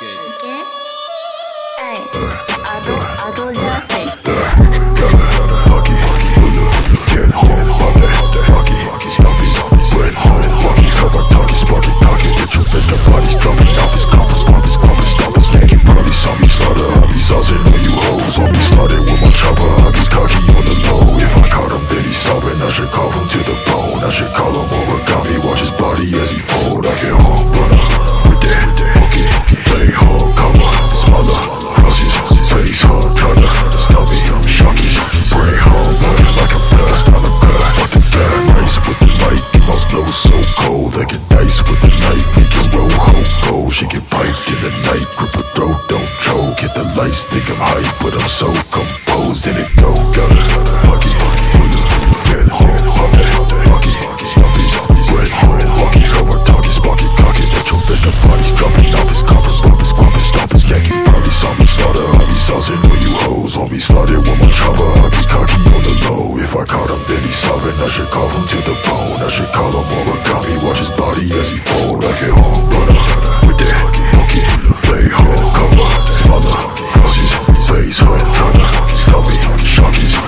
game. Okay. Hey. I do nothing. I should call him to the bone, I should call him origami. Watch his body as he fold. I can hog runner with that fucking play hard cover. Smother, cross his face hard, tryna stop me. Shock his brain hard, burning like a blast on a bird. Fuck the guy, nice with the light. Get my flow so cold, I get dice with the knife. He can roll whole gold, she get piped in the night. Grip her throat, don't choke. Hit the lights, think I'm hype, but I'm so composed. And it go, got it. Homie slotted with my chopper, I be cocky on the low. If I caught him, then he's sobbing. I should call him to the bone, I should call him origami. Watch his body as he fold. I get home, runner with that monkey. Play hard, cover, smother, cross his face, hard, tryna stop me, shock his